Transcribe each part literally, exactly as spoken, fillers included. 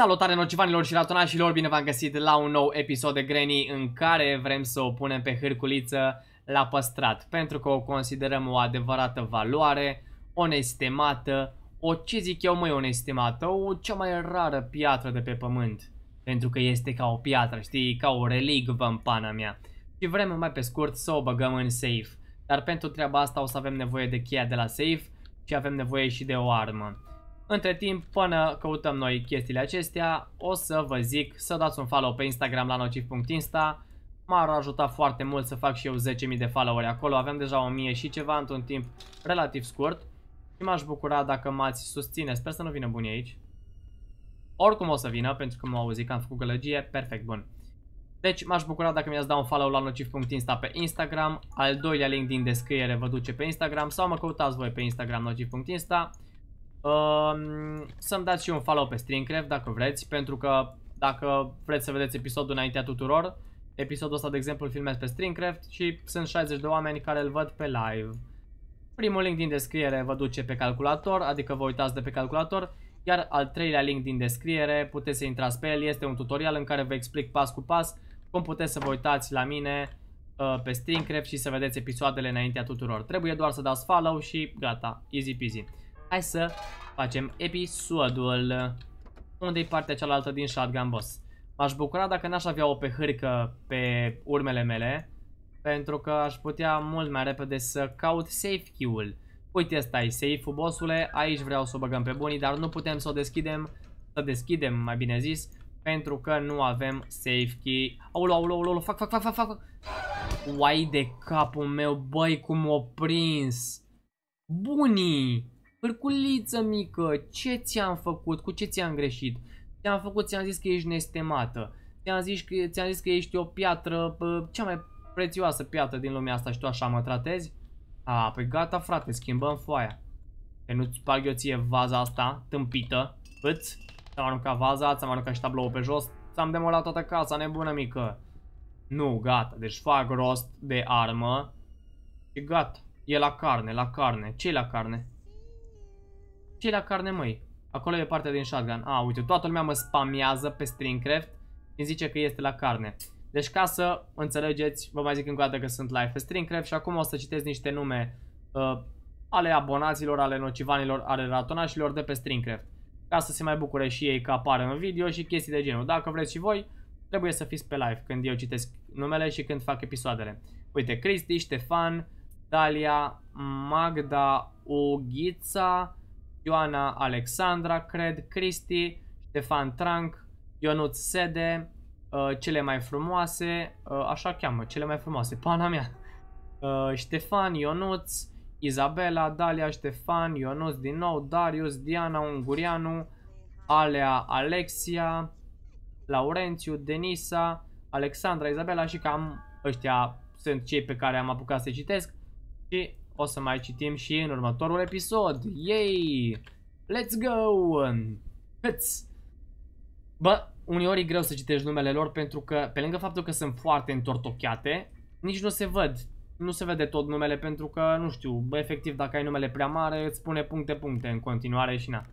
Salutare nocivanilor și ratonașilor, bine v-am găsit la un nou episod de Granny în care vrem să o punem pe hârculiță la păstrat, pentru că o considerăm o adevărată valoare, o nestemată, o ce zic eu măi, o nestemată, o cea mai rară piatră de pe pământ, pentru că este ca o piatră, știi, ca o relicvă în pana mea. Și vrem mai pe scurt să o băgăm în safe, dar pentru treaba asta o să avem nevoie de cheia de la safe și avem nevoie și de o armă. Între timp, până căutăm noi chestiile acestea, o să vă zic să dați un follow pe Instagram la nociv punct insta. M-ar ajuta foarte mult să fac și eu zece mii de followeri acolo, avem deja o mie și ceva într-un timp relativ scurt. Și m-aș bucura dacă m-ați susține, sper să nu vină bunii aici. Oricum o să vină, pentru că m-au auzit că am făcut gălăgie, perfect, bun. Deci m-aș bucura dacă mi-ați da un follow la nociv punct insta pe Instagram, al doilea link din descriere vă duce pe Instagram sau mă căutați voi pe Instagram nociv punct insta. Um, să-mi dați și un follow pe Streamcraft dacă vreți, pentru că dacă vreți să vedeți episodul înaintea tuturor, episodul ăsta de exemplu îl filmez pe Streamcraft și sunt șaizeci de oameni care îl văd pe live. Primul link din descriere vă duce pe calculator, adică vă uitați de pe calculator, iar al treilea link din descriere puteți să intrați pe el, este un tutorial în care vă explic pas cu pas cum puteți să vă uitați la mine uh, pe Streamcraft și să vedeți episoadele înaintea tuturor. Trebuie doar să dați follow și gata, easy peasy. Hai să facem episodul. Unde-i partea cealaltă din Shotgun Boss? M-aș bucura dacă n-aș avea o pe hârcă pe urmele mele, pentru că aș putea mult mai repede să caut safe key-ul. Uite, ăsta e safe-ul, bossule. Aici vreau să o băgăm pe bunii, dar nu putem să o deschidem. Să deschidem, mai bine zis, pentru că nu avem safe key. Aulu, aulu, aulu, fac, fac, fac, fac, fac. Uai de capul meu, băi, cum o prins. Bunii! Hârculiță mică, ce ți-am făcut? Cu ce ți-am greșit? Ți-am făcut, ți-am zis că ești nestemată. Ți-am zis, ți-am zis că ești o piatră, bă, cea mai prețioasă piatră din lumea asta și tu așa mă tratezi? A, păi gata frate, schimbăm foaia. Că nu-ți sparg eu ție vaza asta, tâmpită. Îți? Ți-am aruncat vaza, ți-am aruncat și tabloul pe jos. Ți-am demolat toată casa, nebună mică. Nu, gata, deci fac rost de armă. Și gata, e la carne, la carne. Ce-i la carne? Ce la carne, măi? Acolo e partea din shotgun. A, uite, toată lumea mă spamează pe Streamcraft și zice că este la carne. Deci ca să înțelegeți, vă mai zic încă o dată că sunt live pe Streamcraft și acum o să citesc niște nume uh, ale abonaților, ale nocivanilor, ale ratonașilor de pe Streamcraft, ca să se mai bucure și ei că apar în video și chestii de genul. Dacă vreți și voi, trebuie să fiți pe live când eu citesc numele și când fac episoadele. Uite, Cristi, Ștefan, Dalia, Magda, Oghița, Ioana Alexandra, cred, Cristi, Ștefan Tranc, Ionut Sede, uh, cele mai frumoase, uh, așa cheamă, cele mai frumoase, pana mea, uh, Ștefan, Ionuț, Izabela, Dalia, Ștefan, Ionuț din nou, Darius, Diana, Ungurianu, Alea, Alexia, Laurențiu, Denisa, Alexandra, Izabela și cam ăștia sunt cei pe care am apucat să citesc și o să mai citim și în următorul episod. Yay! Let's go! Hăț! Bă, uneori e greu să citești numele lor pentru că, pe lângă faptul că sunt foarte întortocheate, nici nu se văd. Nu se vede tot numele pentru că, nu știu, bă, efectiv, dacă ai numele prea mare, îți pune puncte-puncte în continuare și na.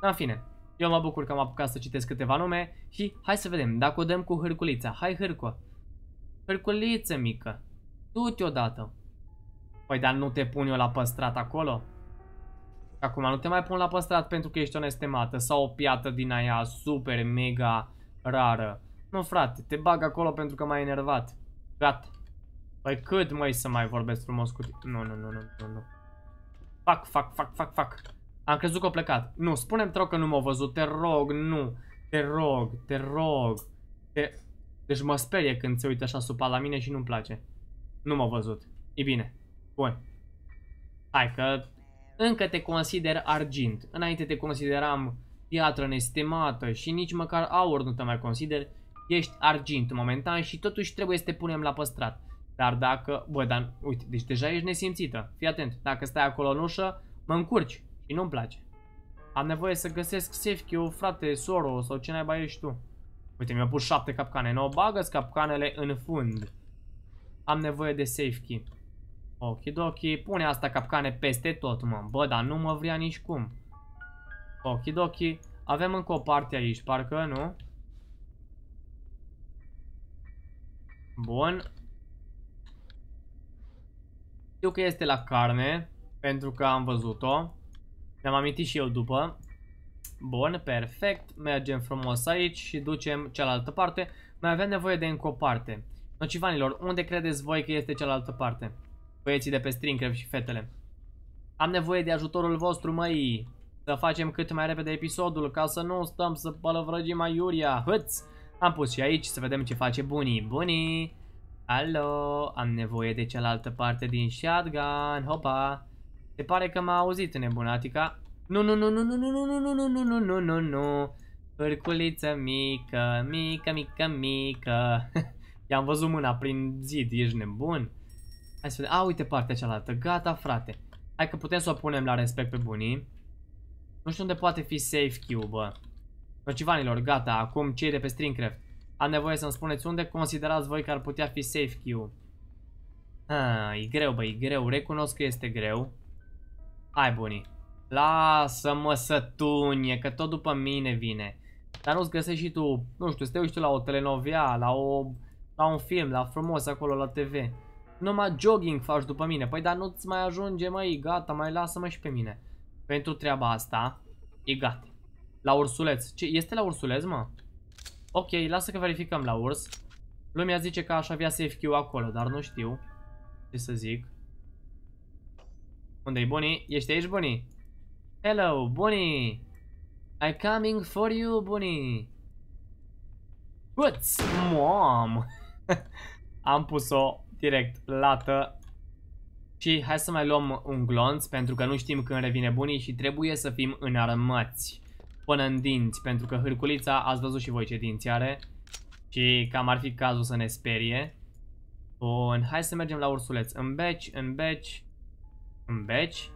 În fine, eu mă bucur că am apucat să citesc câteva nume și hai să vedem dacă o dăm cu hârculița. Hai, hârco! Hârculiță mică! Du-te odată! Păi, dar nu te pun eu la păstrat acolo? Acum nu te mai pun la păstrat pentru că ești o nestemată sau o piatră din aia super mega rară. Nu frate, te bag acolo pentru că m-ai enervat. Gata. Păi cât măi să mai vorbesc frumos cu tine? Nu, nu, nu, nu, nu. Fac, fac, fac, fac, fac. Am crezut că a plecat. Nu, spune-mi te rog că nu m-au văzut, te rog, nu. Te rog, te rog. Te... Deci mă sperie când se uită așa supa la mine și nu-mi place. Nu m-au văzut. E bine. Bun. Hai că încă te consider argint. Înainte te consideram piatră nestemată și nici măcar aur nu te mai consider. Ești argint momentan și totuși trebuie să te punem la păstrat. Dar dacă... Bă, dar... Uite, deci deja ești nesimțită. Fii atent. Dacă stai acolo în ușă, mă încurci și nu-mi place. Am nevoie să găsesc safe-ul, frate, soro sau ce naiba ești tu. Uite, mi-a pus șapte capcane. Nu, bagă-ți capcanele în fund. Am nevoie de safe key. Okidoki, pune asta capcane peste tot, mă. Bă, dar nu mă vrea nici cum. Okidoki, Avem încă o parte aici, parcă, nu? Bun. Știu că este la carne, pentru că am văzut-o. Ne-am amintit și eu după. Bun, perfect. Mergem frumos aici și ducem cealaltă parte. Mai avem nevoie de încă o parte. Nocivanilor, unde credeți voi că este cealaltă parte? Băieții de pe Streamcraft și fetele. Am nevoie de ajutorul vostru, măi. Să facem cât mai repede episodul, ca să nu stăm să pălăvrăgim aiuria. Hăț! Am pus și aici să vedem ce face bunii. Bunii! Alo! Am nevoie de cealaltă parte din shotgun. Hopa! Se pare că m-a auzit nebunatica. Nu, nu, nu, nu, nu, nu, nu, nu, nu, nu, nu, nu, nu, nu. Hârculiță mică, mică, mică, mică. I-am văzut mâna prin zid, ești nebun? Hai să vedem. A, uite partea cealaltă. Gata, frate. Hai că putem să o punem la respect pe bunii. Nu știu unde poate fi safe queue, bă. Nocivanilor, gata, acum cei de pe Streamcraft. Am nevoie să-mi spuneți unde considerați voi că ar putea fi safe queue. Ah, e greu, bă, e greu. Recunosc că este greu. Hai, bunii. Lasă-mă să tunie, că tot după mine vine. Dar nu-ți găsești și tu, nu știu, să te uiți la o telenovia, la, o, la un film, la frumos acolo, la te ve. Numai jogging faci după mine. Păi dar nu-ți mai ajunge, măi, gata, mai lasă-mă și pe mine. Pentru treaba asta, e gata. La ursuleț. Ce, este la ursuleț, mă? Ok, lasă că verificăm la urs. Lumea zice că aș avea safe queue acolo, dar nu știu ce să zic. Unde-i bunii? Ești aici, bunii? Hello, bunii! I'm coming for you, bunii! What's mom? Am pus-o direct lată. Și hai să mai luăm un glonț, pentru că nu știm când revine bunii și trebuie să fim înarmați până în dinți, pentru că hârculița, ați văzut și voi ce dinți are și cam ar fi cazul să ne sperie. Bun, hai să mergem la ursuleț. În beci, în beci, în beci,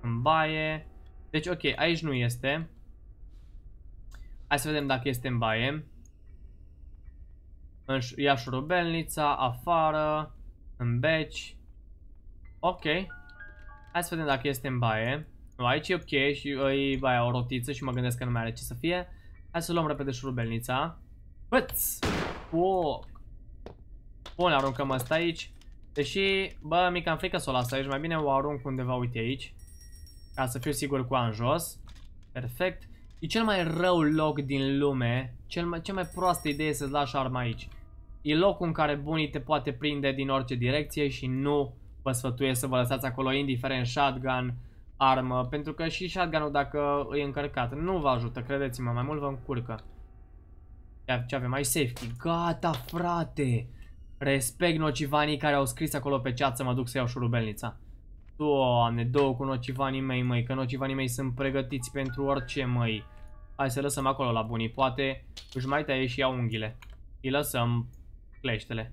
în baie. Deci ok, aici nu este. Hai să vedem dacă este în baie. Ia șurubelnița, afară, în beci. Ok. Hai să vedem dacă este în baie. Nu, aici e ok și e baia o rotiță și mă gândesc că nu mai are ce să fie. Hai să luăm repede șurubelnița. Păț! Wow. Bun, aruncăm asta aici. Deși, bă, mi-e cam frică să o las aici. Mai bine o arunc undeva, uite aici. Ca să fiu sigur cu a în jos. Perfect. E cel mai rău loc din lume. Cel mai, cea mai proastă idee să-ți lași arma aici. E locul în care bunii te poate prinde din orice direcție și nu vă sfătuiesc să vă lăsați acolo, indiferent shotgun, armă, pentru că și shotgun-ul, dacă e încărcat, nu vă ajută, credeți-mă, mai mult vă încurcă. Iar ce avem? Mai safety. Gata, frate! Respect nocivanii care au scris acolo pe chat să mă duc să iau șurubelnița. Doamne, două cu nocivanii mei, măi, că nocivanii mei sunt pregătiți pentru orice, măi. Hai să lăsăm acolo la bunii, poate își mai taie și iau unghiile. Îi lăsăm... cleștele.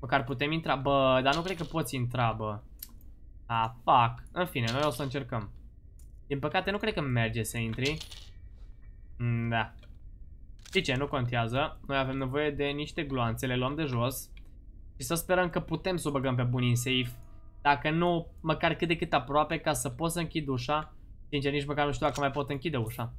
Măcar putem intra, bă, dar nu cred că poți intra, bă. A, fuck. În fine, noi o să încercăm. Din păcate nu cred că merge să intri. Da. Știi ce, nu contează. Noi avem nevoie de niște gloanțe, le luăm de jos. Și să sperăm că putem să o băgăm pe bunii în safe. Dacă nu, măcar cât de cât aproape, ca să pot să închid ușa. Sincer, nici măcar nu știu dacă mai pot închide ușa.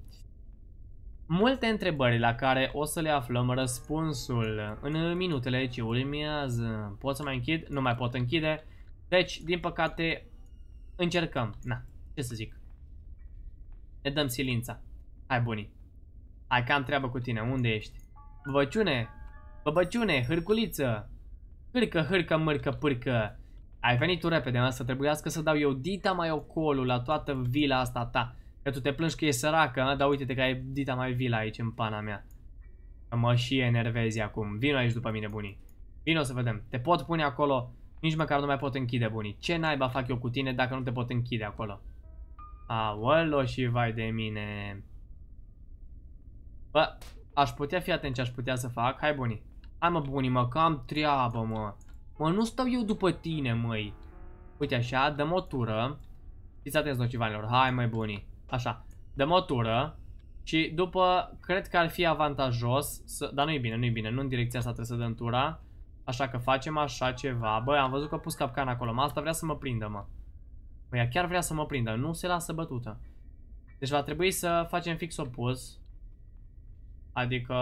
Multe întrebări la care o să le aflăm răspunsul în minutele ce urmează. Pot să mai închid? Nu mai pot închide. Deci, din păcate, încercăm. Na, ce să zic. Ne dăm silința. Hai, bunii. Hai că am treabă cu tine. Unde ești? Băbăciune! Băbăciune! Hârculiță! Hârcă, hârcă, mârcă, pârcă! Ai venit tu repede, mă, să trebuiască să dau eu dita mai ocolul la toată vila asta ta. Că tu te plângi că e săracă, mă, dar uite-te că ai dita mai vila aici în pana mea. Că mă și enervezi acum. Vino aici după mine, bunii. Vino să vedem. Te pot pune acolo, nici măcar nu mai pot închide, bunii. Ce naiba fac eu cu tine dacă nu te pot închide acolo? Aolo și vai de mine. Bă, aș putea fi atent ce aș putea să fac. Hai, bunii. Hai, mă, bunii, mă, că am treabă, mă. Mă, nu stau eu după tine, măi. Uite așa, dăm o tură. Fiți atenți, nocivanilor. Hai, mai bunii. Așa, dăm o tură și după, cred că ar fi avantajos să... Dar nu-i bine, nu-i bine, nu în direcția asta trebuie să dăm tura. Așa că facem așa ceva. Băi, am văzut că a pus capcana acolo, mă, asta vrea să mă prindă, mă. Băi, chiar vrea să mă prindă, nu se lasă bătută. Deci va trebui să facem fix opus. Adică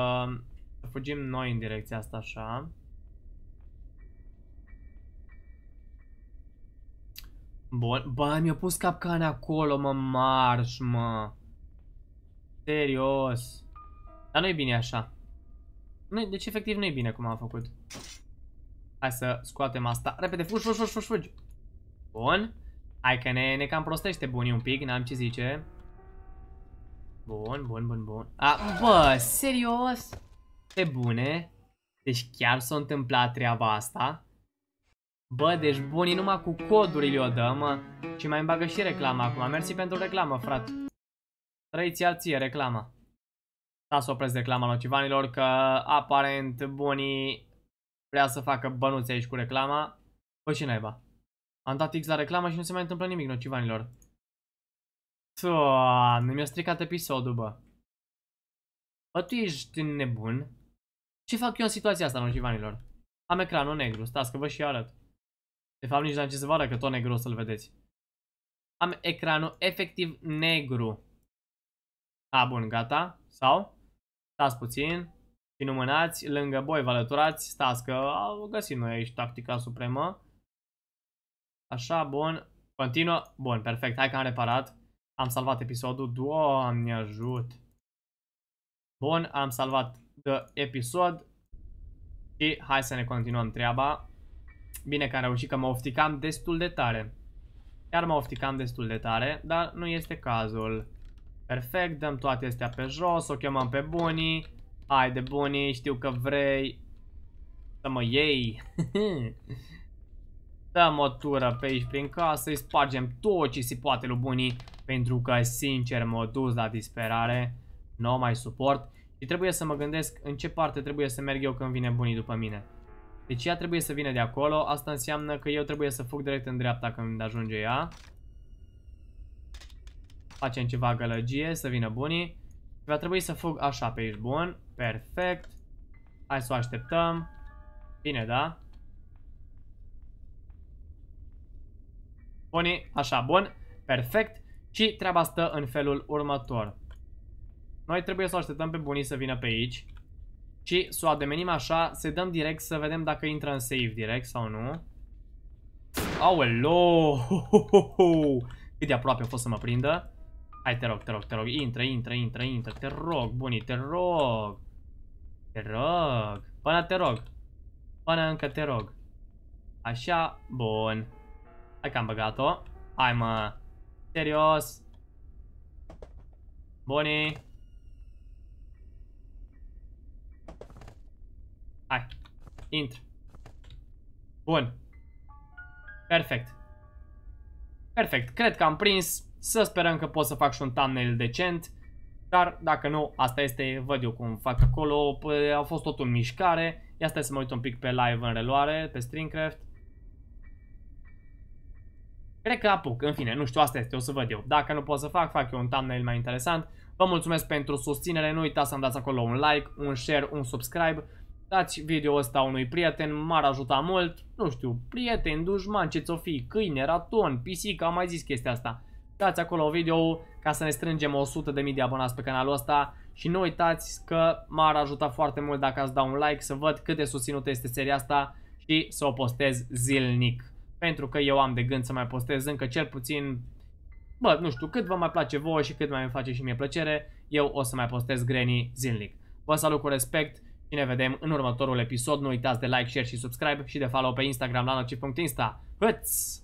să fugim noi în direcția asta așa. Bun, bă, mi-a pus capcana acolo, mă, marș, mă. Serios. Dar nu-i bine așa. Nu, deci efectiv nu-i bine cum am făcut. Hai să scoatem asta. Repede, fugi, fugi, fugi, fugi. Bun. Hai că ne, ne cam prostește bunii un pic, n-am ce zice. Bun, bun, bun, bun. A, bă, serios? Pe bune. Deci chiar s-a întâmplat treaba asta. Bă, deci bunii numai cu codurile o dă, mă. Și mai îmi bagă și reclama acum. Mersi pentru reclamă, frate. Trăiți al ție reclama. Da, să opresc reclama nocivanilor, că aparent bunii vrea să facă bănuți aici cu reclama. Păi și naiba. Am dat X la reclamă și nu se mai întâmplă nimic, nocivanilor. Toamne, mi-a stricat episodul, bă. Bă, tu ești nebun. Ce fac eu în situația asta, nocivanilor? Am ecranul negru, stați că vă și arăt. De fapt, nici n-am ce să vă arăt, că tot negru o să-l vedeți. Am ecranul efectiv negru. A, bun, gata. Sau? Stați puțin. Ținu mânați, lângă boi vă alăturați. Stați că au găsit noi aici tactica supremă. Așa, bun. Continuă. Bun, perfect. Hai că am reparat. Am salvat episodul. Doamne ajut. Bun, am salvat de episod. Și hai să ne continuăm treaba. Bine că am reușit, că mă ofticam destul de tare. Chiar mă ofticam destul de tare, dar nu este cazul. Perfect, dăm toate astea pe jos, o chemăm pe bunii. Haide bunii, știu că vrei să mă iei. Dăm o tură pe aici prin casă, îi spargem tot ce se poate lui bunii. Pentru că, sincer, m-a dus la disperare. Nu mai suport. Și trebuie să mă gândesc în ce parte trebuie să merg eu când vine bunii după mine. Deci ea trebuie să vină de acolo. Asta înseamnă că eu trebuie să fug direct în dreapta când ajunge ea. Facem ceva gălăgie, să vină bunii. Va trebui să fug așa pe aici, bun. Perfect. Hai să o așteptăm. Bine, da? Bunii, așa, bun. Perfect. Și treaba stă în felul următor. Noi trebuie să o așteptăm pe bunii să vină pe aici. Și să o ademenim așa, să dăm direct să vedem dacă intră în save direct sau nu. Aoleo! Cât de aproape a fost să mă prindă. Hai, te rog, te rog, te rog, intră, intră, intră, intră, te rog, bunii, te rog. Te rog. Până te rog. Până încă te rog. Așa, bun. Hai că am băgat-o. Hai, mă. Serios. Bunii. Hai, intră. Bun. Perfect. Perfect, cred că am prins. Să sperăm că pot să fac și un thumbnail decent. Dar dacă nu, asta este, văd eu cum fac acolo. Păi, au fost tot în mișcare. Ia stai să mă uit un pic pe live în reluare, pe Streamcraft. Cred că apuc, în fine, nu știu, asta este, o să văd eu. Dacă nu pot să fac, fac eu un thumbnail mai interesant. Vă mulțumesc pentru susținere, nu uitați să-mi dați acolo un like, un share, un subscribe. Dați video ăsta unui prieten, m-ar ajuta mult. Nu știu, prieten, dușman, ce ți-o fi, câine, raton, pisică, am mai zis chestia asta. Dați acolo video ca să ne strângem o sută de mii de abonați pe canalul ăsta. Și nu uitați că m-ar ajuta foarte mult dacă ați da un like, să văd cât de susținută este seria asta și să o postez zilnic. Pentru că eu am de gând să mai postez încă cel puțin, bă, nu știu, cât vă mai place vouă și cât mai îmi face și mie plăcere, eu o să mai postez Granny zilnic. Vă salut cu respect. Și ne vedem în următorul episod. Nu uitați de like, share și subscribe și de follow pe Instagram la nociv punct insta. Hăț!